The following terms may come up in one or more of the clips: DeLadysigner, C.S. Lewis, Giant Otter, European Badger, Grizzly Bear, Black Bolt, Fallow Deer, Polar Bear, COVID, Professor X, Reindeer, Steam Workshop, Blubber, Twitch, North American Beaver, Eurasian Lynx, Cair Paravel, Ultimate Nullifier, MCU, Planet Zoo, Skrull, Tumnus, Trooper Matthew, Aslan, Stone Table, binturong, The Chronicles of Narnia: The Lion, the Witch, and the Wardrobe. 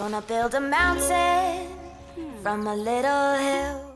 Gonna build a mountain from a little hill.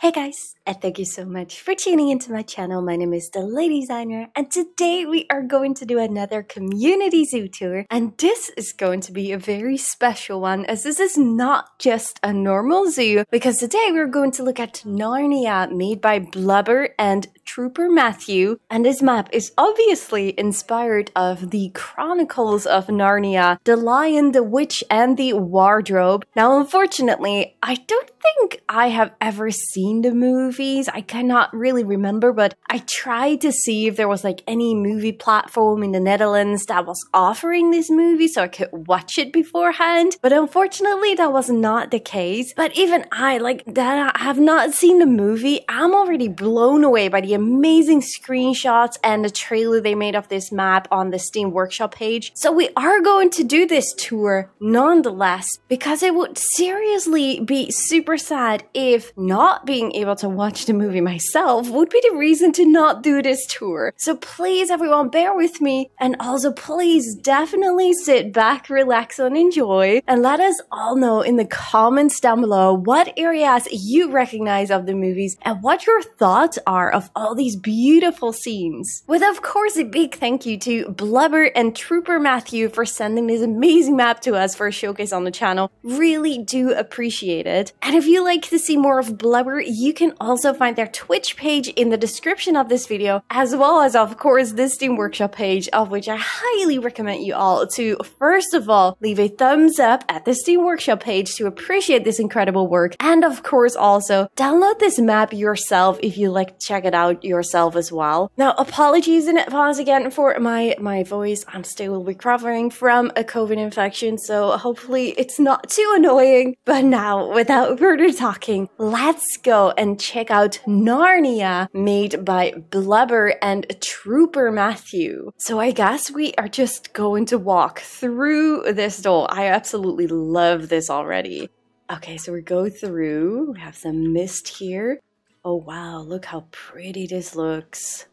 Hey guys, and thank you so much for tuning into my channel. My name is DeLadysigner, and today we are going to do another community zoo tour. And this is going to be a very special one, as this is not just a normal zoo, because today we're going to look at Narnia, made by Blubber and Trooper Matthew. And this map is obviously inspired of The Chronicles of Narnia: The Lion, the Witch, and the Wardrobe. Now, unfortunately, I don't think I have ever seen the movies. I cannot really remember, but I tried to see if there was like any movie platform in the Netherlands that was offering this movie so I could watch it beforehand, but unfortunately that was not the case. But even I, like, that I have not seen the movie, I'm already blown away by the amazing screenshots and the trailer they made of this map on the Steam Workshop page. So we are going to do this tour nonetheless, because it would seriously be super sad if not being able to watch the movie myself would be the reason to not do this tour. So please everyone, bear with me, and also please definitely sit back, relax, and enjoy, and let us all know in the comments down below what areas you recognize of the movies and what your thoughts are of all these beautiful scenes. With of course a big thank you to Blubber and Trooper Matthew for sending this amazing map to us for a showcase on the channel. Really do appreciate it. And if you like to see more of Blubber, you can also find their Twitch page in the description of this video, as well as of course this Steam Workshop page, of which I highly recommend you all to first of all leave a thumbs up at the Steam Workshop page to appreciate this incredible work, and of course also download this map yourself if you like to check it out yourself as well. Now, apologies in advance again for my voice. I'm still recovering from a COVID infection, so hopefully it's not too annoying. But now, without further talking, let's go and check out Narnia, made by Blubber and Trooper Matthew. So I guess we are just going to walk through this door. I absolutely love this already. Okay, so we go through. We have some mist here. Oh wow, look how pretty this looks.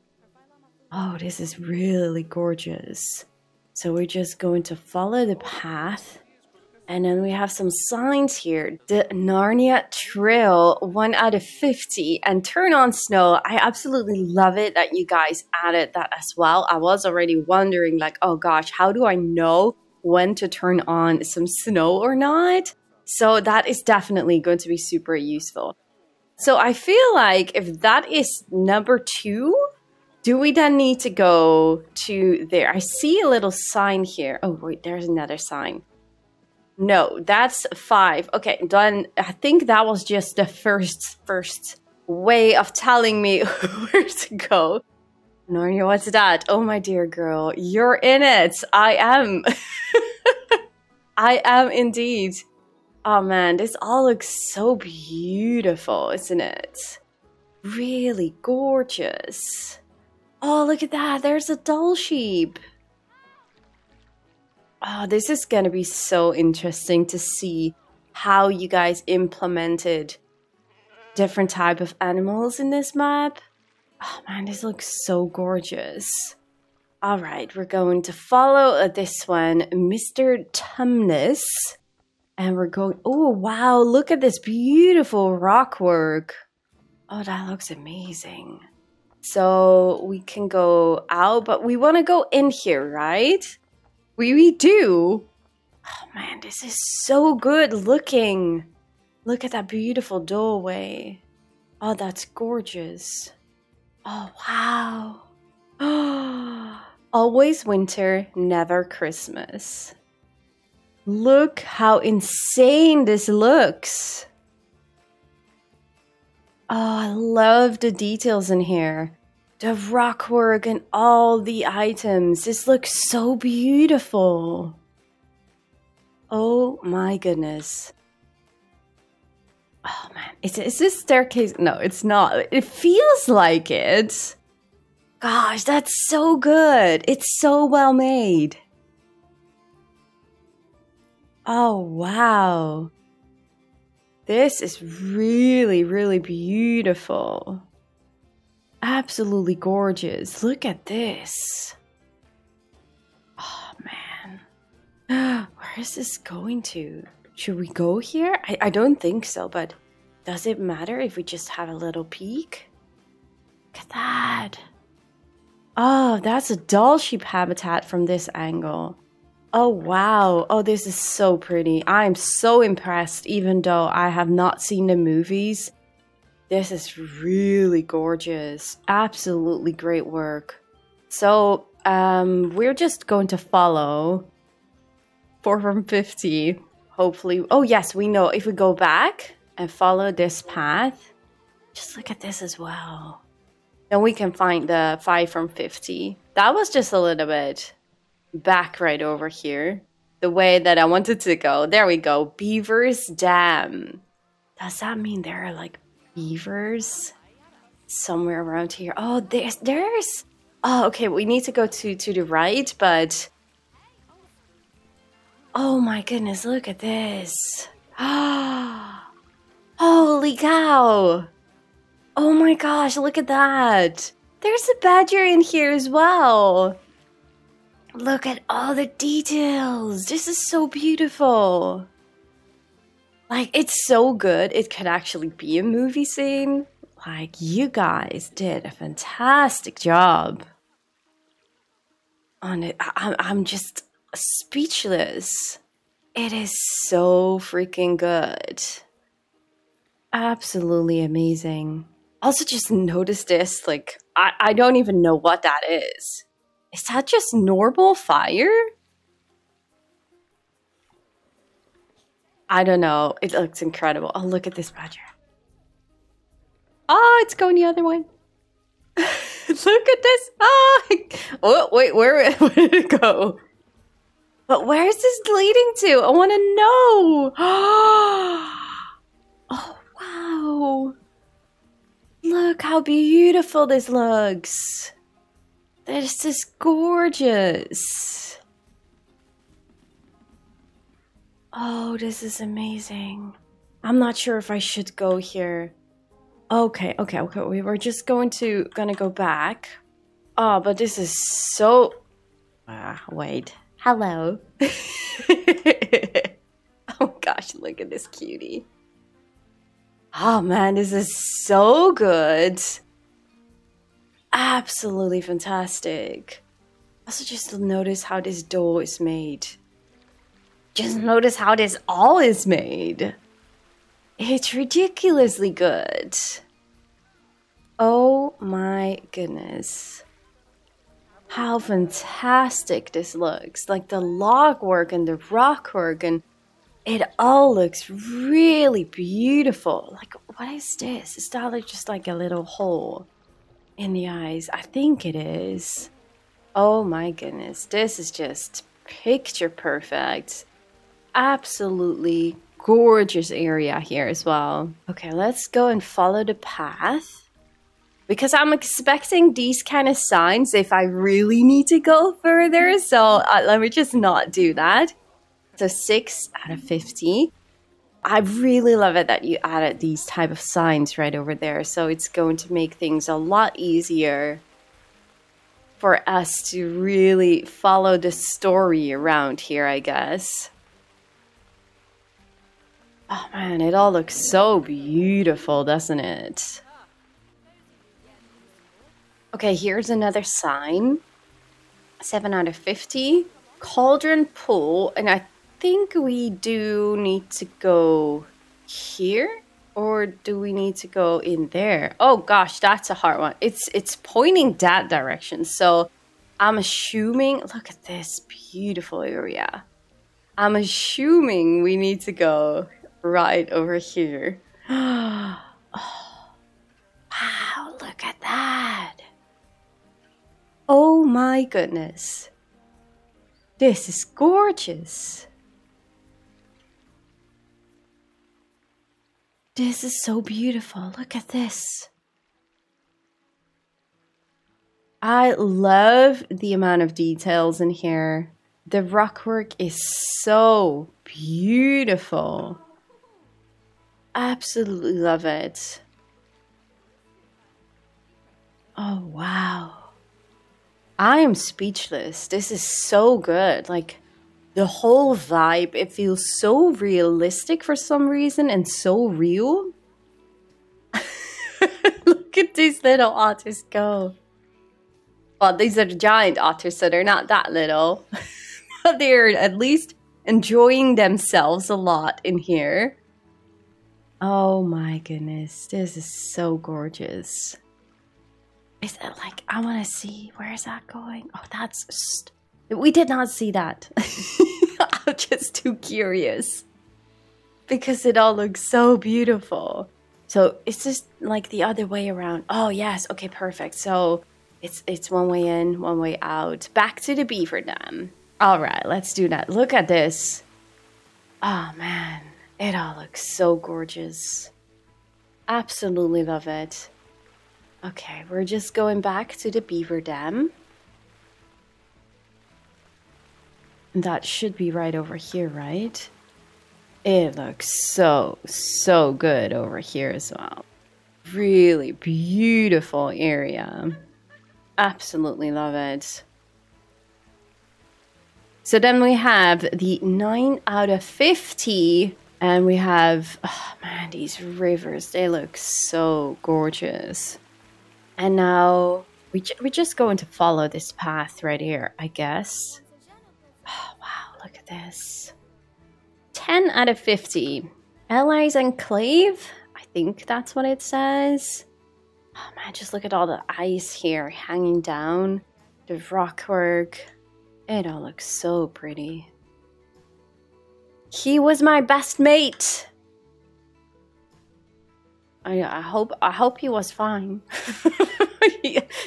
Oh, this is really gorgeous. So we're just going to follow the path. And then we have some signs here. The Narnia Trail, 1 out of 50, and Turn on Snow. I absolutely love it that you guys added that as well. I was already wondering like, oh gosh, how do I know when to turn on some snow or not? So that is definitely going to be super useful. So I feel like if that is number 2, do we then need to go to there? I see a little sign here. Oh wait, there's another sign. No, that's 5. Okay, done. I think that was just the first way of telling me where to go. Narnia, what's that? Oh my dear girl, you're in it. I am. I am indeed. Oh man, this all looks so beautiful, isn't it? Really gorgeous. Oh, look at that. There's a doll sheep. Oh, this is going to be so interesting to see how you guys implemented different type of animals in this map. Oh man, this looks so gorgeous. All right, we're going to follow this one, Mr. Tumnus. And we're going, oh wow, look at this beautiful rock work. Oh, that looks amazing. So we can go out, but we want to go in here, right? We do. Oh man, this is so good looking. Look at that beautiful doorway. Oh, that's gorgeous. Oh wow. Oh, always winter, never Christmas. Look how insane this looks. Oh, I love the details in here. The rockwork and all the items. This looks so beautiful. Oh my goodness. Oh man, is this staircase? No, it's not. It feels like it. Gosh, that's so good. It's so well made. Oh wow, this is really, really beautiful. Absolutely gorgeous. Look at this. Oh man, we're Where is this going to? Should we go here? I don't think so, but does it matter if we just have a little peek? Look at that. Oh, that's a doll sheep habitat from this angle. Oh, wow. Oh, this is so pretty. I'm so impressed, even though I have not seen the movies. This is really gorgeous. Absolutely great work. So, we're just going to follow 4 from 50. Hopefully. Oh, yes, we know. If we go back and follow this path, just look at this as well. Then we can find the 5 from 50. That was just a little bit back right over here. The way that I wanted to go. There we go. Beaver's Dam. Does that mean there are like beavers somewhere around here? Oh, there's... Oh, okay. We need to go to the right, but... Oh my goodness. Look at this. Holy cow. Oh my gosh, look at that. There's a badger in here as well. Look at all the details. This is so beautiful. Like, it's so good. It could actually be a movie scene. Like, you guys did a fantastic job on it. I'm just speechless. It is so freaking good. Absolutely amazing. Also, just notice this, like, I don't even know what that is. Is that just normal fire? I don't know. It looks incredible. Oh, look at this badger. Oh, it's going the other way. Look at this. Oh, wait, where did it go? But where is this leading to? I want to know. Oh, wow. Look how beautiful this looks. This is gorgeous. Oh, this is amazing. I'm not sure if I should go here. Okay. We were just gonna go back. Oh, but this is so... wait. Hello. Oh gosh, look at this cutie. Oh man, this is so good. Absolutely fantastic. Also, just notice how this door is made. Just notice how this all is made. It's ridiculously good. Oh my goodness. How fantastic this looks. Like the log work and the rock work, and it all looks really beautiful. Like, what is this? Is that like just like a little hole in the eyes? I think it is. Oh my goodness. This is just picture perfect. Absolutely gorgeous area here as well. Okay, let's go and follow the path. Because I'm expecting these kind of signs if I really need to go further. So let me just not do that. So 6 out of 50. I really love it that you added these type of signs right over there. So it's going to make things a lot easier for us to really follow the story around here, I guess. Oh man, it all looks so beautiful, doesn't it? Okay, here's another sign. 7 out of 50. Cauldron Pool, and I think we do need to go here, or do we need to go in there? Oh gosh, that's a hard one. It's pointing that direction, so I'm assuming, look at this beautiful area. I'm assuming we need to go right over here. Oh, wow, look at that. Oh my goodness. This is gorgeous. This is so beautiful. Look at this. I love the amount of details in here. The rockwork is so beautiful. Absolutely love it. Oh, wow. I am speechless. This is so good. Like, the whole vibe, it feels so realistic for some reason and so real. Look at these little otters go. Well, these are giant otters, so they're not that little. But they're at least enjoying themselves a lot in here. Oh my goodness, this is so gorgeous. Is that like, I want to see, where is that going? Oh, that's, we did not see that. I'm just too curious. Because it all looks so beautiful. So it's just like the other way around. Oh yes, okay, perfect. So it's one way in, one way out. Back to the beaver dam. All right, let's do that. Look at this. Oh man, it all looks so gorgeous. Absolutely love it. Okay, we're just going back to the beaver dam. And that should be right over here, right? It looks so, so good over here as well. Really beautiful area. Absolutely love it. So then we have the 9 out of 50. And we have, oh man, these rivers, they look so gorgeous. And now we're just going to follow this path right here, I guess. Oh, wow, look at this. 10 out of 50. Allies Enclave? I think that's what it says. Oh man, just look at all the ice here hanging down. The rock work. It all looks so pretty. He was my best mate. I hope he was fine.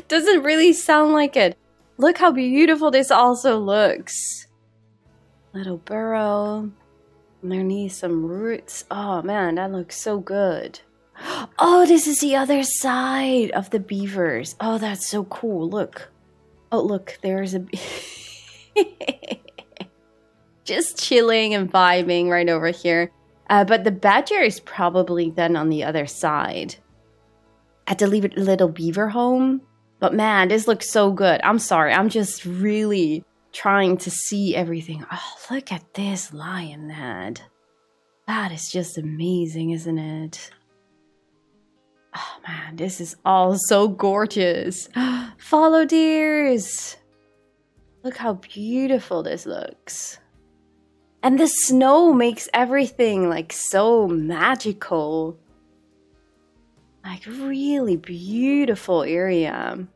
Doesn't really sound like it. Look how beautiful this also looks. Little burrow. Underneath some roots. Oh man, that looks so good. Oh, this is the other side of the beavers. Oh, that's so cool. Look. Oh, look, there's a... Just chilling and vibing right over here. But the badger is probably then on the other side. At the little beaver home. But man, this looks so good. I'm sorry. I'm just really trying to see everything. Oh, look at this lion head. That is just amazing, isn't it? Oh man, this is all so gorgeous. Fallow deers. Look how beautiful this looks. And the snow makes everything like so magical. Like really beautiful area.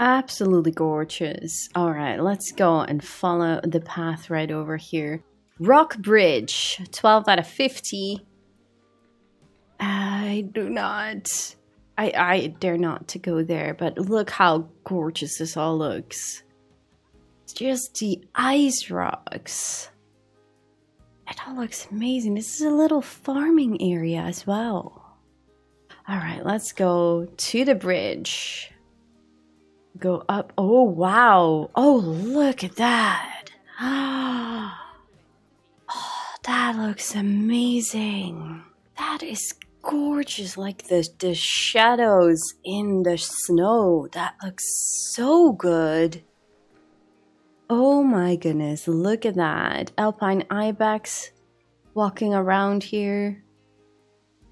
Absolutely gorgeous. All right, let's go and follow the path right over here. Rock Bridge, 12 out of 50. I do not... I dare not to go there, but look how gorgeous this all looks. It's just the ice rocks. It all looks amazing. This is a little farming area as well. All right, let's go to the bridge. Go up. Oh, wow. Oh, look at that. Oh, that looks amazing. That is gorgeous. Like the shadows in the snow. That looks so good. Oh my goodness. Look at that. Alpine ibex walking around here.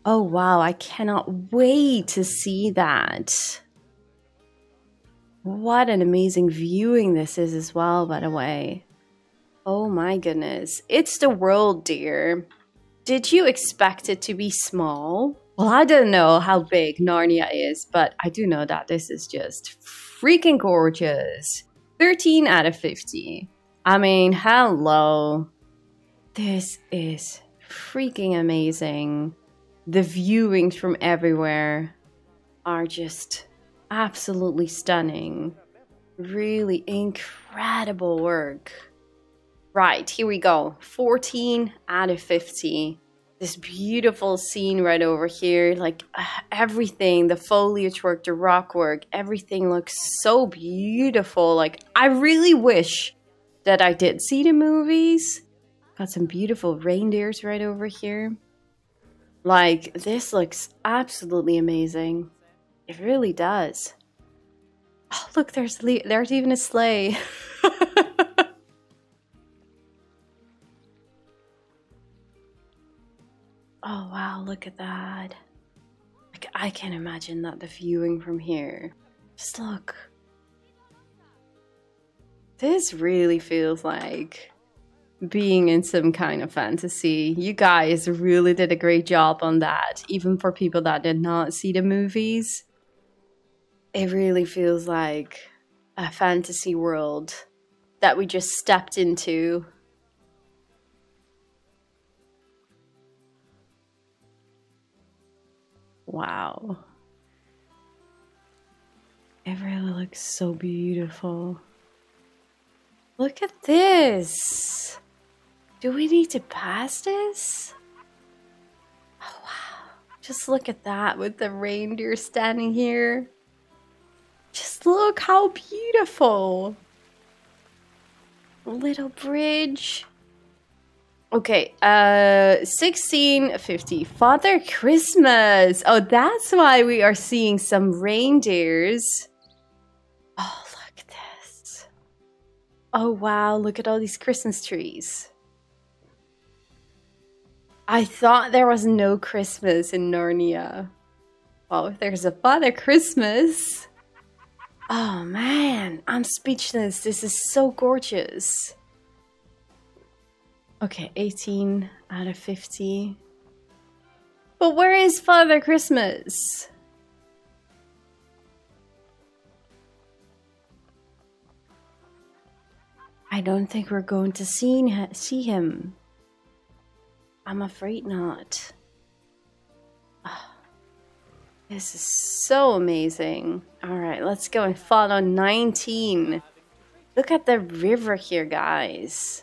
Oh, wow. I cannot wait to see that. What an amazing viewing this is as well, by the way. Oh my goodness. It's the world, dear. Did you expect it to be small? Well, I don't know how big Narnia is, but I do know that this is just freaking gorgeous. 13 out of 50. I mean, hello. This is freaking amazing. The viewings from everywhere are just... absolutely stunning. Really incredible work. Right, here we go. 14 out of 50. This beautiful scene right over here. Like everything, the foliage work, the rock work, everything looks so beautiful. Like I really wish that I did see the movies. Got some beautiful reindeers right over here. Like this looks absolutely amazing. It really does. Oh, look, there's even a sleigh. Oh wow, look at that. I can imagine that, the viewing from here. Just look. This really feels like being in some kind of fantasy. You guys really did a great job on that, even for people that did not see the movies. It really feels like a fantasy world that we just stepped into. Wow. It really looks so beautiful. Look at this. Do we need to pass this? Oh, wow. Just look at that with the reindeer standing here. Just look how beautiful. Little bridge. Okay, 1650. Father Christmas. Oh, that's why we are seeing some reindeers. Oh, look at this. Oh, wow, look at all these Christmas trees. I thought there was no Christmas in Narnia. Oh, there's a Father Christmas. Oh, man, I'm speechless. This is so gorgeous. Okay, 18 out of 50. But where is Father Christmas? I don't think we're going to see him. I'm afraid not. Oh, this is so amazing. All right, let's go and follow 19. Look at the river here, guys.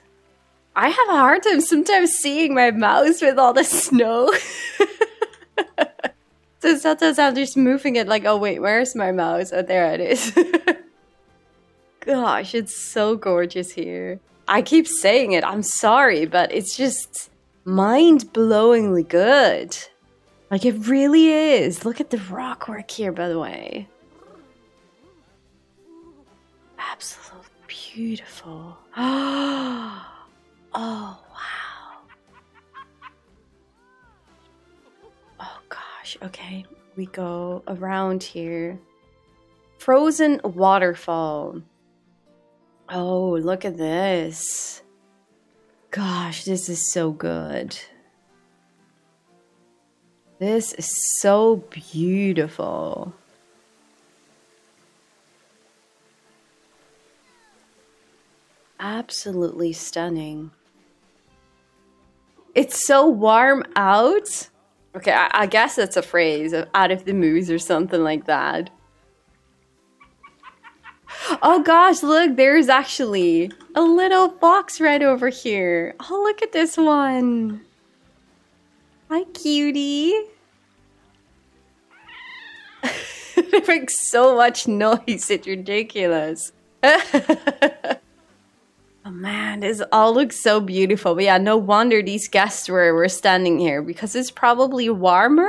I have a hard time sometimes seeing my mouse with all the snow. So sometimes I'm just moving it like, oh wait, where's my mouse? Oh, there it is. Gosh, it's so gorgeous here. I keep saying it, I'm sorry, but it's just mind-blowingly good. Like, it really is. Look at the rock work here, by the way. Absolutely beautiful. Oh. Oh, wow. Oh, gosh. Okay, we go around here. Frozen waterfall. Oh, look at this. Gosh, this is so good. This is so beautiful. Absolutely stunning. It's so warm out. Okay, I guess that's a phrase of out of the moose or something like that. Oh gosh, look, there's actually a little fox right over here. Oh, look at this one. Hi, cutie. It makes so much noise, it's ridiculous. Oh man, this all looks so beautiful. But yeah, no wonder these guests were standing here, because it's probably warmer?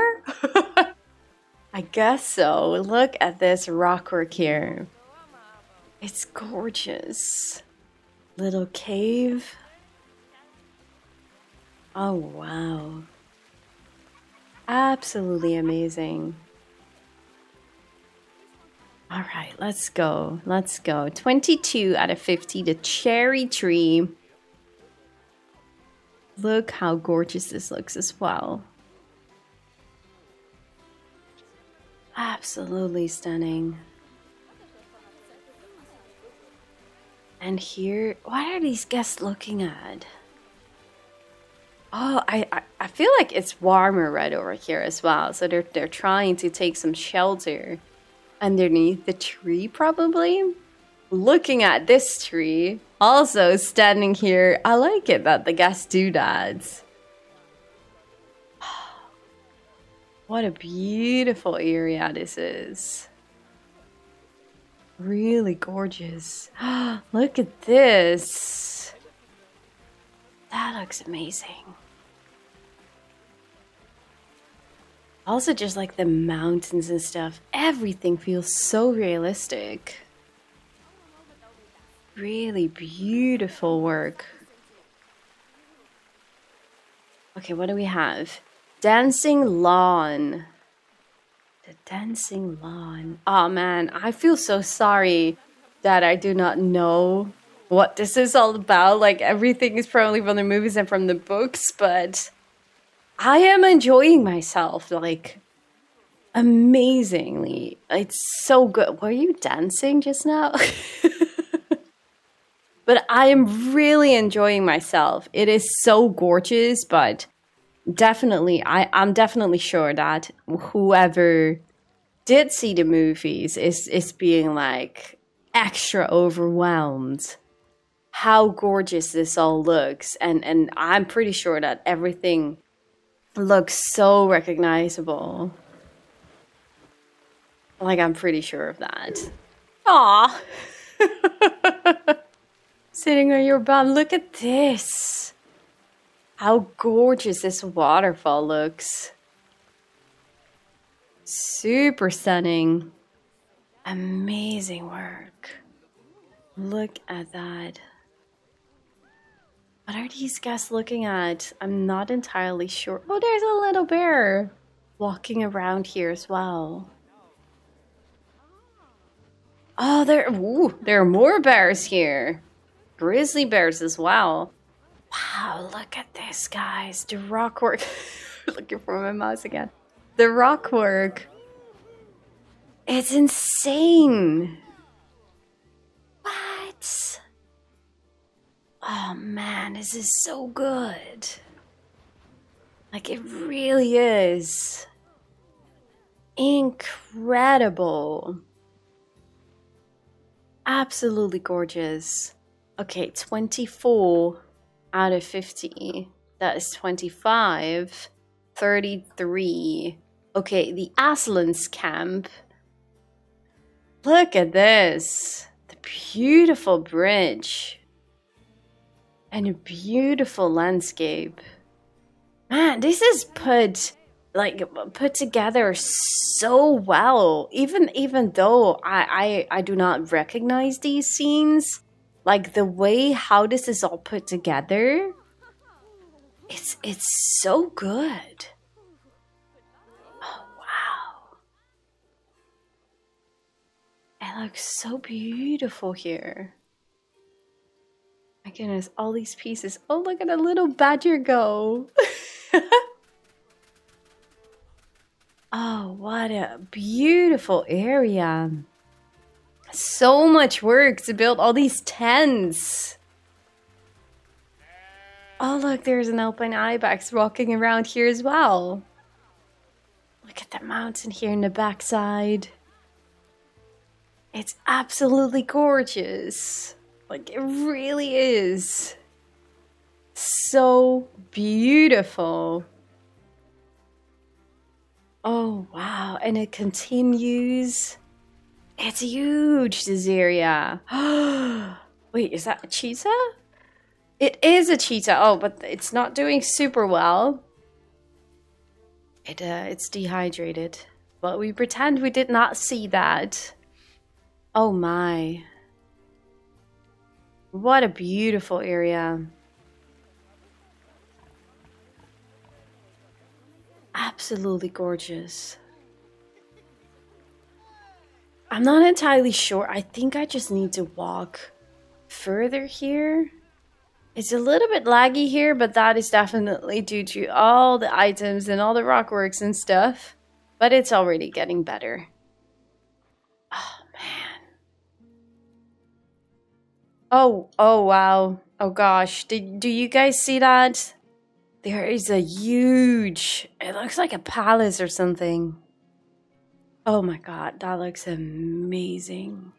I guess so. Look at this rockwork here. It's gorgeous. Little cave. Oh wow. Absolutely amazing. All right, let's go. Let's go. 22 out of 50, the cherry tree. Look how gorgeous this looks as well. Absolutely stunning. And here, what are these guests looking at? Oh, I feel like it's warmer right over here as well. So they're trying to take some shelter underneath the tree, probably. Looking at this tree, also standing here. I like it that the guests do that. What a beautiful area this is. Really gorgeous. Look at this. That looks amazing. Also, just like the mountains and stuff, everything feels so realistic. Really beautiful work. Okay, what do we have? Dancing lawn. The dancing lawn. Oh man, I feel so sorry that I do not know what this is all about. Like, everything is probably from the movies and from the books, but I am enjoying myself, like, amazingly. It's so good. Were you dancing just now? But I am really enjoying myself. It is so gorgeous, but definitely, I'm definitely sure that whoever did see the movies is being like extra overwhelmed how gorgeous this all looks. And I'm pretty sure that everything looks so recognizable. Like, I'm pretty sure of that. Aww. Sitting on your bum. Look at this. How gorgeous this waterfall looks. Super stunning. Amazing work. Look at that. What are these guys looking at? I'm not entirely sure. Oh, there's a little bear walking around here as well. Oh, there are more bears here. Grizzly bears as well. Wow, look at this, guys. The rock work. Looking for my mouse again. The rock work. It's insane. What? Oh man, this is so good. Like, it really is incredible. Absolutely gorgeous. Okay, 24 out of 50. That is 25. 33. Okay, the Aslan's camp. Look at this. The beautiful bridge. And a beautiful landscape. Man, this is put together so well. Even though I do not recognize these scenes, like, the way how this is all put together, it's so good. Oh wow, it looks so beautiful here. My goodness, all these pieces. Oh, look at a little badger go. Oh, what a beautiful area. So much work to build all these tents. Oh, look, there's an alpine ibex walking around here as well. Look at that mountain here in the backside. It's absolutely gorgeous. Like, it really is. So beautiful. Oh, wow. And it continues. It's huge, this area. Wait, is that a cheetah? It is a cheetah. Oh, but it's not doing super well. It's dehydrated. But we pretend we did not see that. Oh, my. What a beautiful area. Absolutely gorgeous. I'm not entirely sure. I think I just need to walk further here. It's a little bit laggy here, but that is definitely due to all the items and all the rockworks and stuff. But it's already getting better. Oh, man. Oh, wow. Oh, gosh. Do you guys see that? There is a huge, it looks like a palace or something. Oh my god, that looks amazing.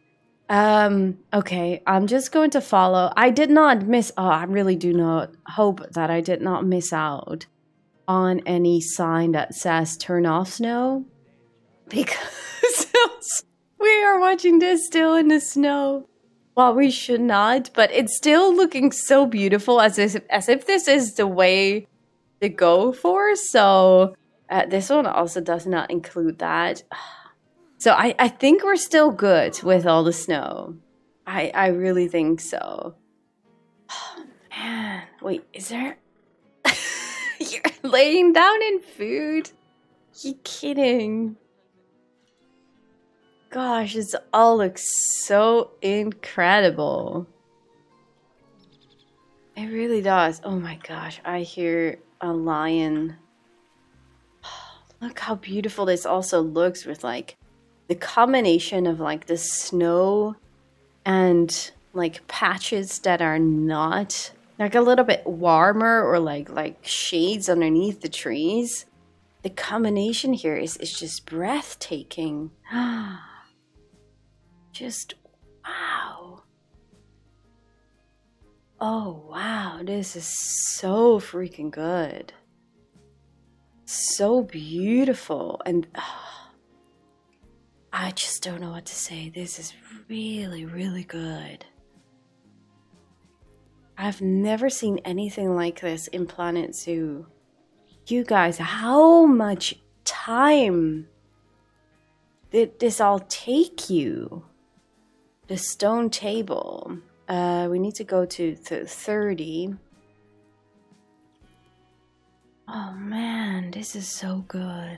Okay, I'm just going to follow. I did not miss, oh, I really do not hope that I did not miss out on any sign that says turn off snow. Because we are watching this still in the snow. Well, we should not, but it's still looking so beautiful, as if this is the way to go for. So this one also does not include that. So I think we're still good with all the snow. I really think so. Oh, man. Wait, is there? You're laying down in food? You're kidding. Gosh, this all looks so incredible. It really does. Oh my gosh, I hear a lion. Look how beautiful this also looks with like the combination of like the snow and like patches that are not like a little bit warmer or like shades underneath the trees. The combination here is just breathtaking. Just wow. Oh wow, this is so freaking good. So beautiful, and I just don't know what to say. This is really, really good. I've never seen anything like this in Planet Zoo. You guys, how much time did this all take you? The Stone Table. We need to go to 30. Oh man, this is so good.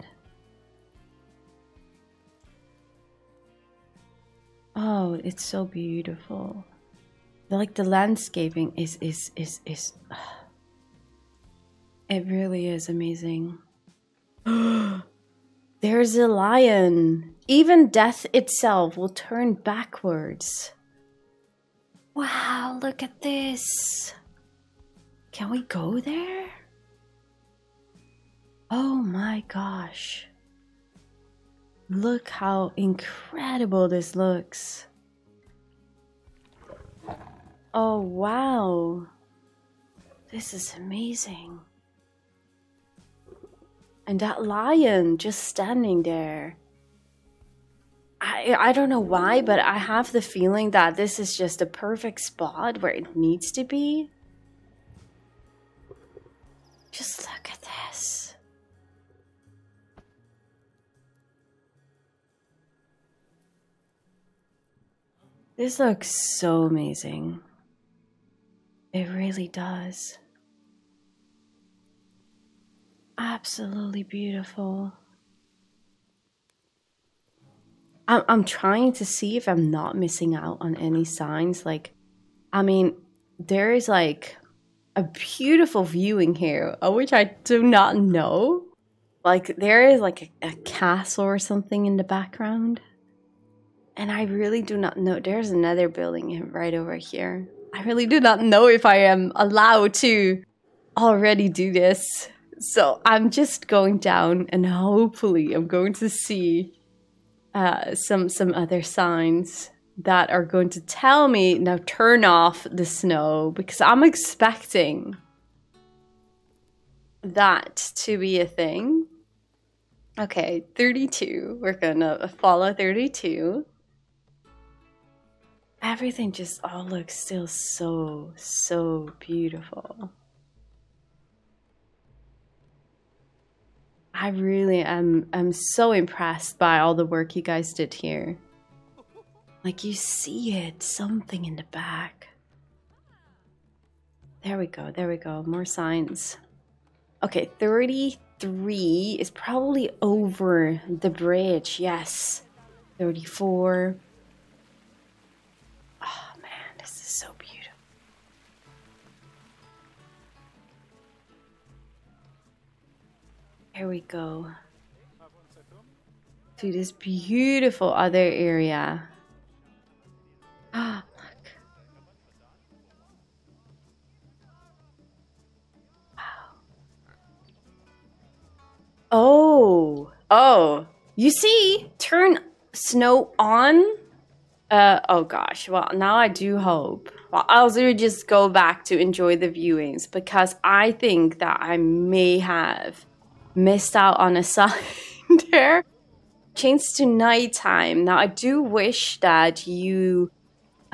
Oh, it's so beautiful. Like the landscaping it really is amazing. There's a lion. Even death itself will turn backwards. Wow, look at this. Can we go there? Oh my gosh. Look how incredible this looks. Oh wow. This is amazing. And that lion just standing there. I don't know why, but I have the feeling that this is just the perfect spot where it needs to be. Just look at this. This looks so amazing. It really does. Absolutely beautiful. I'm trying to see if I'm not missing out on any signs. Like, I mean, there is like a beautiful viewing here, which I do not know. Like, there is like a castle or something in the background. And I really do not know. There's another building right over here. I really do not know if I am allowed to already do this. So I'm just going down and hopefully I'm going to see some other signs that are going to tell me, now turn off the snow, because I'm expecting that to be a thing. Okay, 32. We're gonna follow 32. Everything just all looks still so, so beautiful. I really am so impressed by all the work you guys did here. Like, you see it, something in the back. There we go, more signs. Okay, 33 is probably over the bridge, yes. 34. Oh man, this is so beautiful. Here we go to this beautiful other area. Ah, oh, look. Wow. Oh, oh, you see, turn snow on. Oh gosh, well, now I do hope. Well, I'll just go back to enjoy the viewings, because I think that I may have missed out on a sign there. Change to nighttime. Now I do wish that you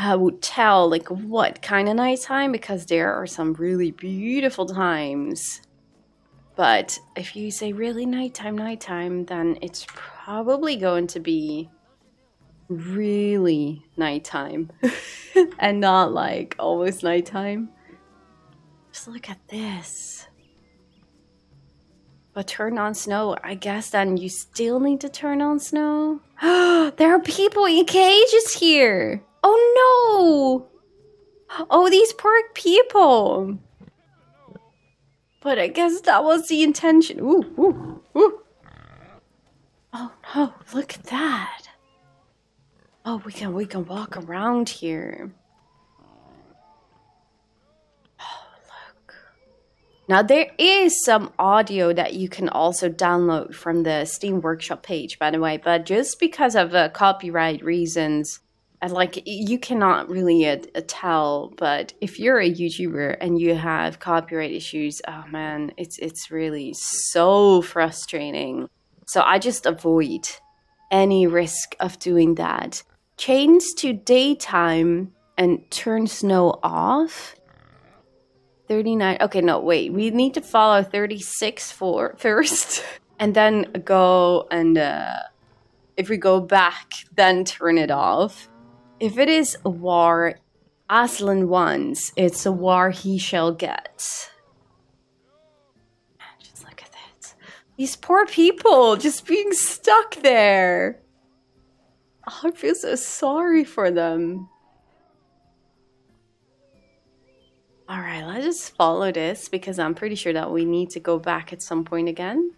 would tell like what kind of nighttime, because there are some really beautiful times. But if you say really nighttime, nighttime, then it's probably going to be really nighttime and not like always nighttime. Just look at this. But turn on snow, I guess then you still need to turn on snow. There are people in cages here. Oh no. Oh, these poor people. But I guess that was the intention. Ooh, ooh, ooh. Oh no, look at that. Oh, we can walk around here. Oh, look. Now there is some audio that you can also download from the Steam Workshop page, by the way, but just because of copyright reasons, like you cannot really tell, but if you're a YouTuber and you have copyright issues, oh man, it's really so frustrating. So I just avoid any risk of doing that. Change to daytime and turn snow off. 39. Okay, no, wait. We need to follow 36 for first, and then go and if we go back, then turn it off. If it is a war Aslan wants, it's a war he shall get. Just look at that. These poor people just being stuck there. Oh, I feel so sorry for them. Alright, let's just follow this because I'm pretty sure that we need to go back at some point again.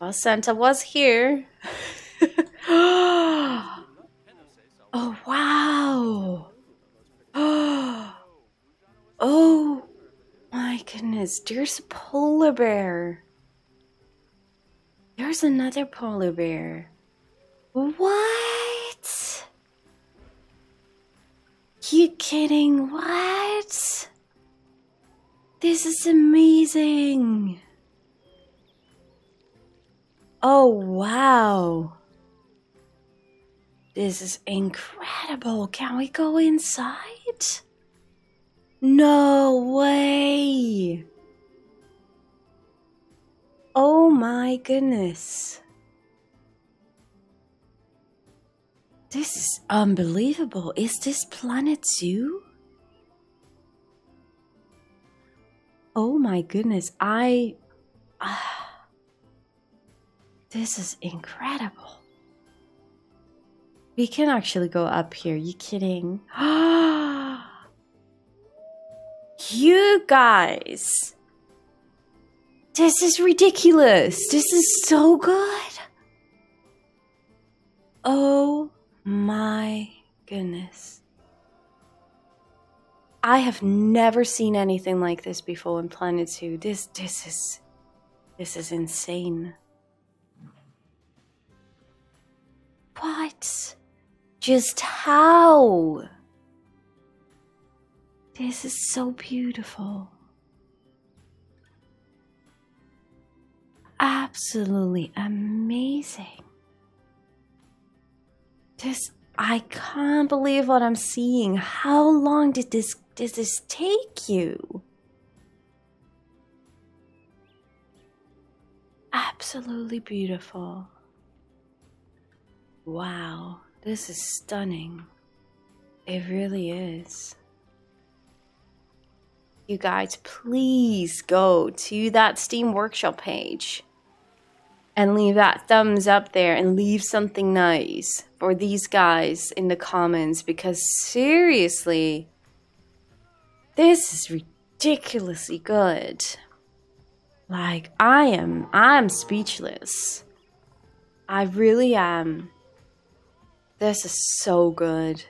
Well, Santa was here. Oh, wow. Oh, my goodness. There's a polar bear. There's another polar bear. What? You kidding? What? This is amazing. Oh, wow. This is incredible. Can we go inside? No way. Oh my goodness. This is unbelievable. Is this Planet Zoo? Oh my goodness. This is incredible. We can actually go up here. You kidding? You guys. This is ridiculous. This is so good. Oh my goodness. I have never seen anything like this before in Planet Zoo. This is insane. What? Just how? This is so beautiful. Absolutely amazing. This, I can't believe what I'm seeing. How long did this take you? Absolutely beautiful. Wow, this is stunning. It really is. You guys, please go to that Steam Workshop page and leave that thumbs up there and leave something nice for these guys in the comments, because seriously, this is ridiculously good. Like, I'm speechless. I really am. This is so good.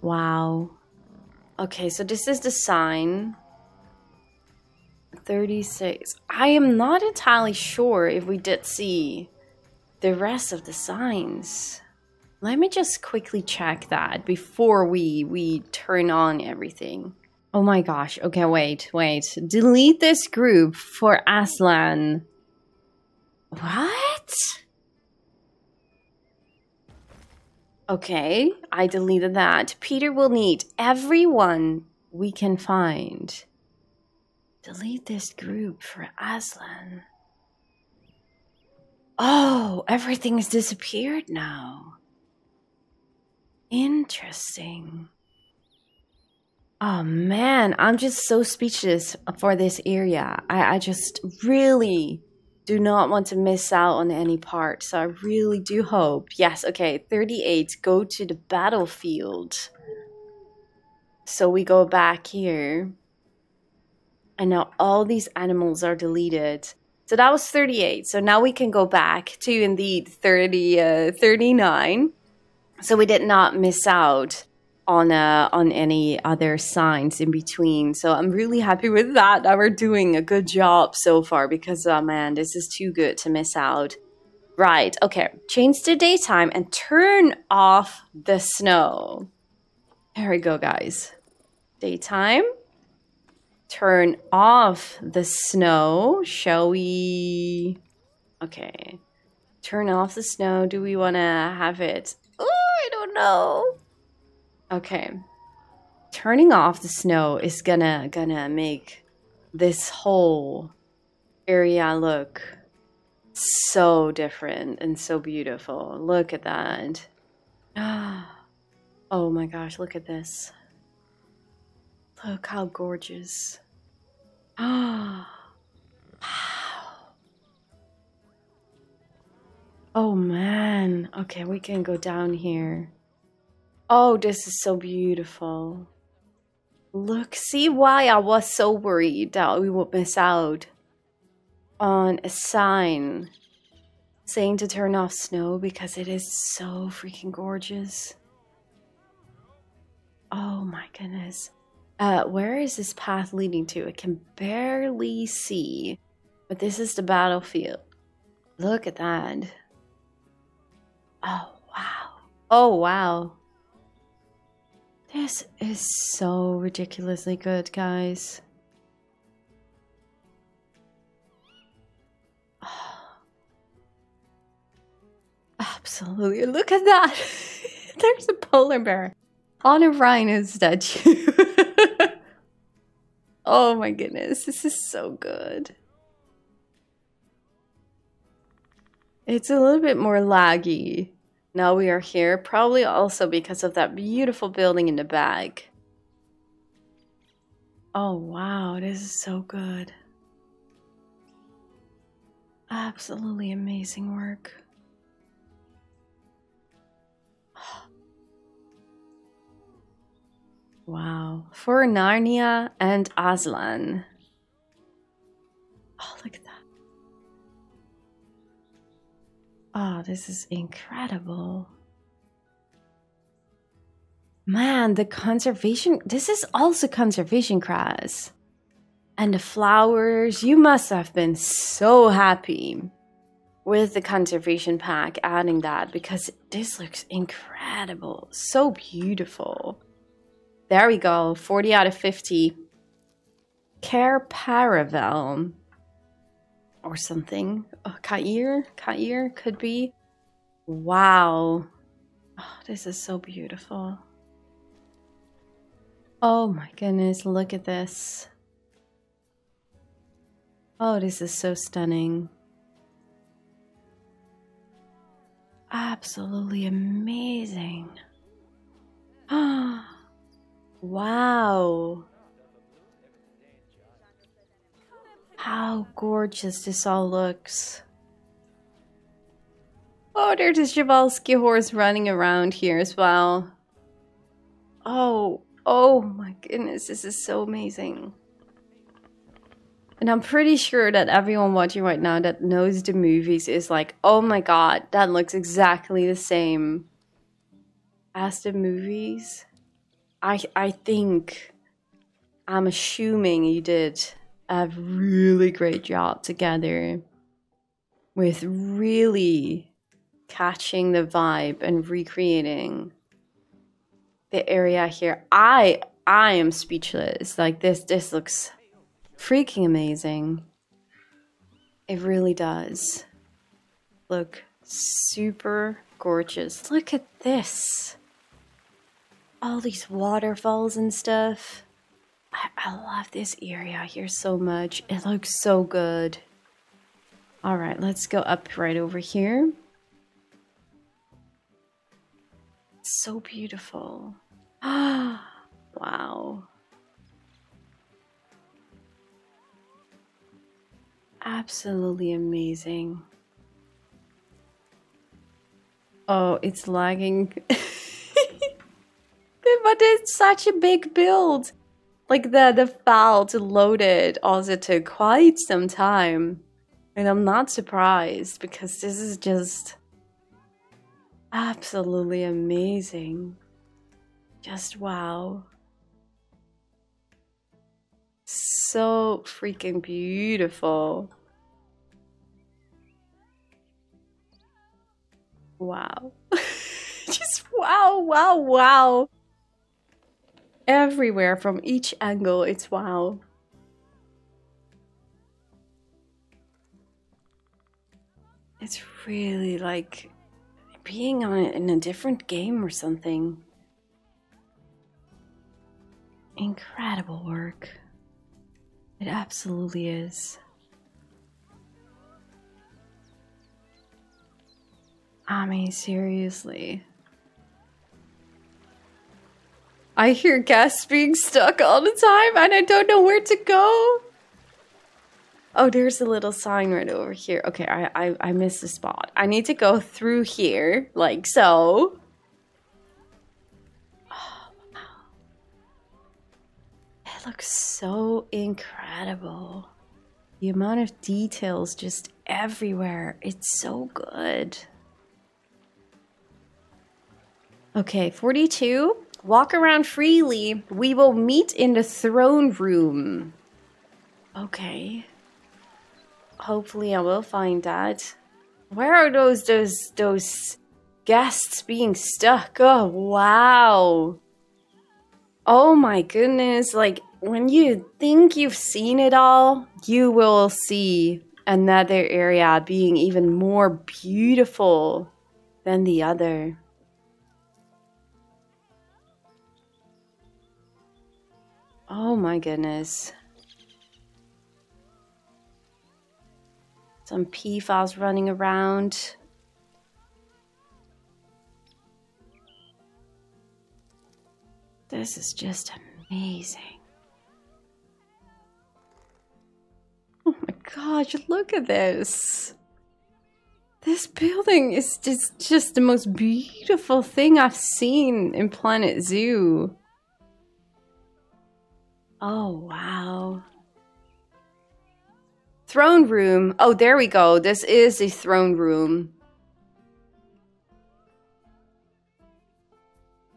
Wow. Okay, so this is the sign. 36. I am not entirely sure if we did see the rest of the signs. Let me just quickly check that before we turn on everything. Oh my gosh. Okay, wait. Delete this group for Aslan. What? Okay, I deleted that. Peter will need everyone we can find. Delete this group for Aslan. Oh, everything has disappeared now. Interesting. Oh man, I'm just so speechless for this area. I just really do not want to miss out on any part, so I really do hope. Yes, okay, 38, go to the battlefield. So we go back here. And now all these animals are deleted. So that was 38. So now we can go back to indeed 39. So we did not miss out on any other signs in between. So I'm really happy with that. We're doing a good job so far because, oh man, this is too good to miss out. Right, okay. Change to daytime and turn off the snow. There we go, guys. Daytime. Turn off the snow, shall we? Okay, turn off the snow. Do we want to have it? Oh, I don't know. Okay, turning off the snow is gonna make this whole area look so different and so beautiful. Look at that. Oh my gosh, look at this. Look how gorgeous. Ah. Wow. Oh man. Okay, we can go down here. Oh, this is so beautiful. Look, see why I was so worried that we would miss out on a sign saying to turn off snow because it is so freaking gorgeous. Oh my goodness. Where is this path leading to? I can barely see, but this is the battlefield. Look at that. Oh, wow. Oh, wow. This is so ridiculously good, guys. Oh. Absolutely. Look at that. There's a polar bear on a rhino statue. Oh my goodness, this is so good. It's a little bit more laggy. Now we are here, probably also because of that beautiful building in the back. Oh wow, this is so good. Absolutely amazing work. Wow, for Narnia and Aslan. Oh, look at that. Oh, this is incredible. Man, the conservation, this is also conservation grass. And the flowers, you must have been so happy with the conservation pack adding that because this looks incredible, so beautiful. There we go, 40 out of 50. Cair Paravel. Or something. Oh, Cair could be. Wow. Oh, this is so beautiful. Oh my goodness, look at this. Oh, this is so stunning. Absolutely amazing. Ah. Wow, how gorgeous this all looks. Oh, there's a Chevalsky horse running around here as well. Oh, oh my goodness, this is so amazing. And I'm pretty sure that everyone watching right now that knows the movies is like, oh my god, that looks exactly the same as the movies. I think, I'm assuming you did a really great job together with really catching the vibe and recreating the area here. I am speechless. Like this looks freaking amazing. It really does look super gorgeous. Look at this. All these waterfalls and stuff. I love this area here so much. It looks so good. All right, let's go up right over here. So beautiful. Ah, wow. absolutely amazing. Oh, it's lagging. But it's such a big build. Like the file to load it also took quite some time. And I'm not surprised because this is just absolutely amazing. Just wow. So freaking beautiful. Wow. Just wow, wow, wow. Everywhere from each angle, it's wow. It's really like being on in a different game or something. Incredible work. It absolutely is. I mean, seriously. I hear gas being stuck all the time and I don't know where to go. Oh, there's a little sign right over here. Okay, I missed the spot. I need to go through here, like so. Oh, wow. It looks so incredible. The amount of details just everywhere. It's so good. Okay, 42. Walk around freely. We will meet in the throne room. Okay. Hopefully I will find that. Where are those guests being stuck? Oh, wow. Oh my goodness. Like, when you think you've seen it all, you will see another area being even more beautiful than the other. Oh my goodness. Some P-files running around. This is just amazing. Oh my gosh, look at this. This building is just the most beautiful thing I've seen in Planet Zoo. Oh, wow. Throne room. Oh, there we go. This is the throne room.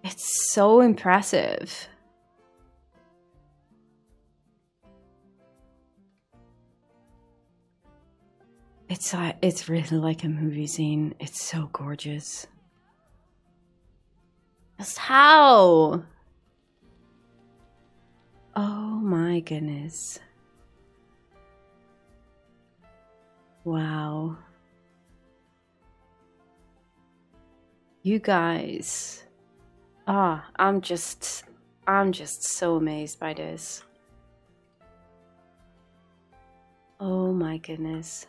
It's so impressive. It's really like a movie scene. It's so gorgeous. Just how? Oh my goodness. Wow. You guys. Ah, I'm just so amazed by this. Oh my goodness.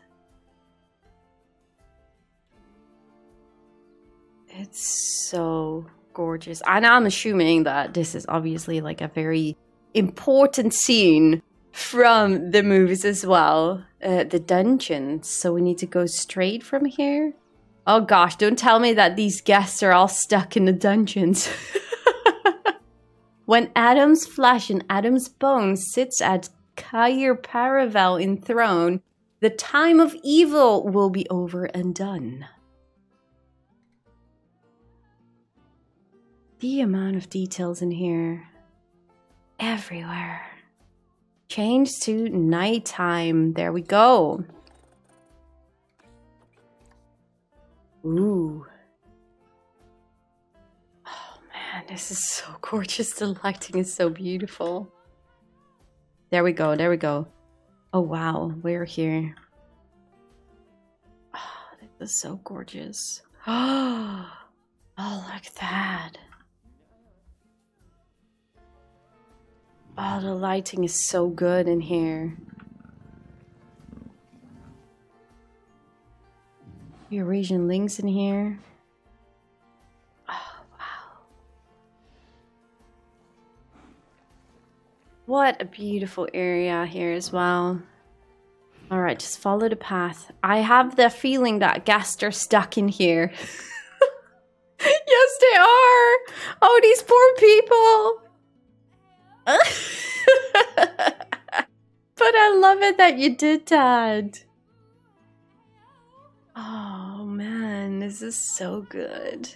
It's so gorgeous. And I'm assuming that this is obviously like a very important scene from the movies as well. The dungeons. So we need to go straight from here. Oh gosh, don't tell me that these guests are all stuck in the dungeons. When Adam's flesh and Adam's bone sits at Cair Paravel enthroned, the time of evil will be over and done. The amount of details in here. Everywhere. Change to nighttime. There we go. Ooh. Oh man, this is so gorgeous. The lighting is so beautiful. There we go. There we go. Oh wow, we're here. Oh, this is so gorgeous. Oh, look at that. Oh, the lighting is so good in here. Eurasian Lynx in here. Oh, wow. What a beautiful area here as well. All right, just follow the path. I have the feeling that ghasts are stuck in here. Yes, they are. Oh, these poor people. But I love it that you did that. Oh, man, this is so good.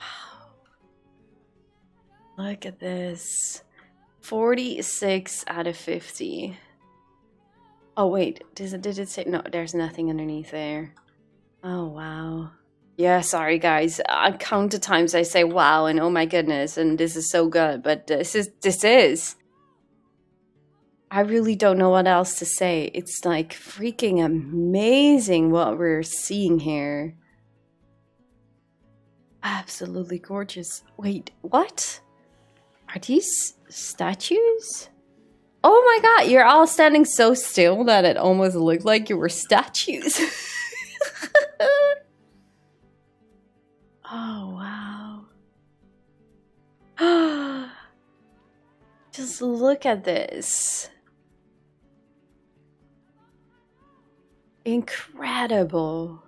Wow. Look at this. 46 out of 50. Oh, wait, did it say? No, there's nothing underneath there. Oh, wow. Yeah, sorry, guys. I count the times I say wow and oh my goodness, and this is so good, but this is. I really don't know what else to say. It's like freaking amazing what we're seeing here. Absolutely gorgeous. Wait, what? Are these statues? Oh my god, you're all standing so still that it almost looked like you were statues. Oh, wow. Just look at this. Incredible.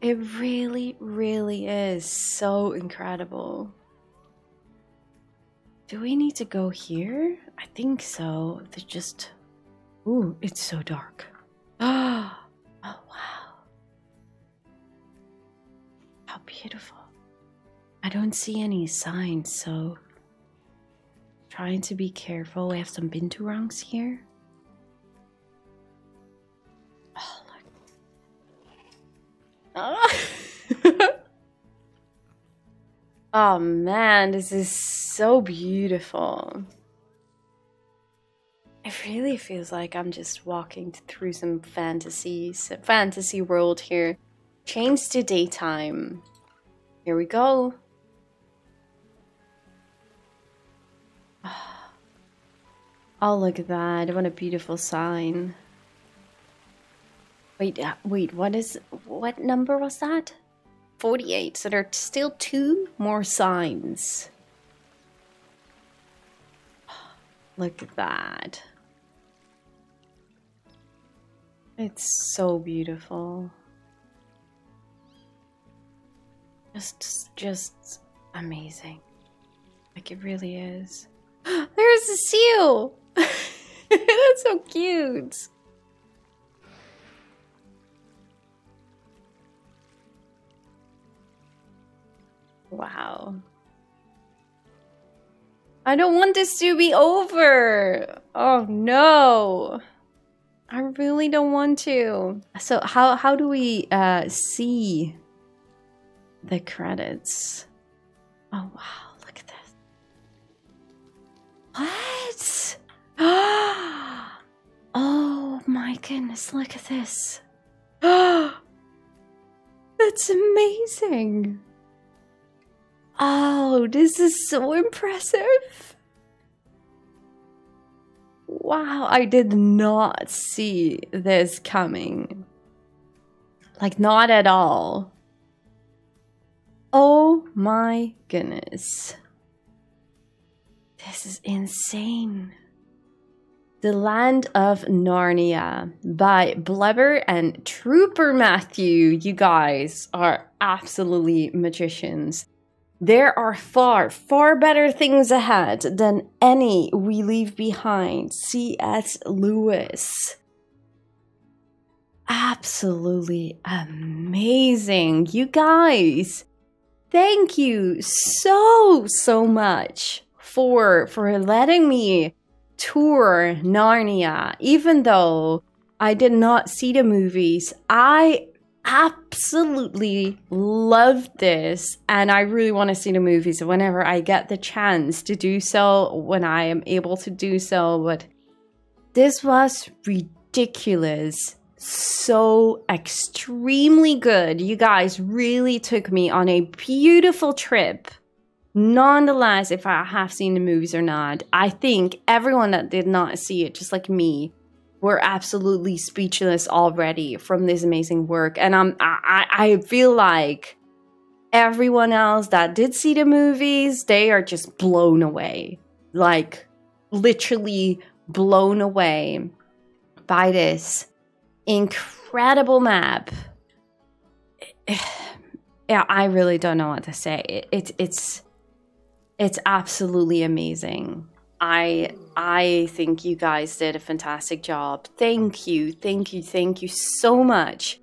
It really, really is so incredible. Do we need to go here? I think so. They're just... Ooh, it's so dark. Oh, wow. How beautiful. I don't see any signs, so... Trying to be careful. We have some binturongs here. Oh, look. Oh. Oh, man, this is so beautiful. It really feels like I'm just walking through some fantasy world here. Change to daytime. Here we go. Oh, look at that. What a beautiful sign. Wait, what number was that? 48, so there are still 2 more signs. Look at that. It's so beautiful. Just amazing. Like, it really is. There's a seal! That's so cute! Wow. I don't want this to be over. Oh no. I really don't want to. So how do we see the credits? Oh wow, look at this. What? Oh my goodness, look at this. That's amazing. Oh, this is so impressive. Wow, I did not see this coming. Like, not at all. Oh my goodness. This is insane. The Land of Narnia by Blubber and Trooper Matthew. You guys are absolutely magicians. There are far, far better things ahead than any we leave behind. C.S. Lewis. Absolutely amazing. You guys, thank you so much for letting me tour Narnia. Even though I did not see the movies, I absolutely loved this, and I really want to see the movies whenever I get the chance to do so, when I am able to do so. But this was ridiculous, so extremely good. You guys really took me on a beautiful trip. Nonetheless, if I have seen the movies or not, I think everyone that did not see it, just like me, we're absolutely speechless already from this amazing work. And I feel like everyone else that did see the movies, they are just blown away. Like, literally blown away by this incredible map. Yeah, I really don't know what to say. It's absolutely amazing. I think you guys did a fantastic job. Thank you so much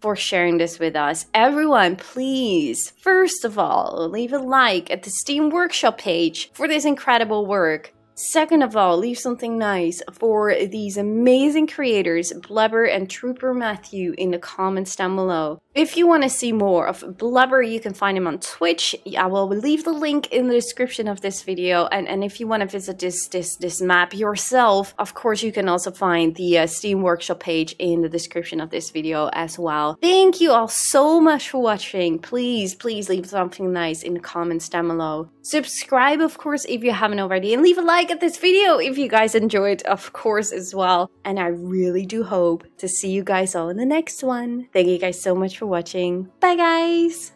for sharing this with us. Everyone, please, first of all, leave a like at the Steam Workshop page for this incredible work. Second of all, leave something nice for these amazing creators, Blubber and Trooper Matthew, in the comments down below. If you want to see more of Blubber, you can find him on Twitch. I will leave the link in the description of this video. And if you want to visit this map yourself, of course, you can also find the Steam Workshop page in the description of this video as well. Thank you all so much for watching. Please, please leave something nice in the comments down below. Subscribe, of course, if you haven't already, and leave a like at this video if you guys enjoyed, of course, as well. And I really do hope to see you guys all in the next one. Thank you guys so much for watching. Bye guys!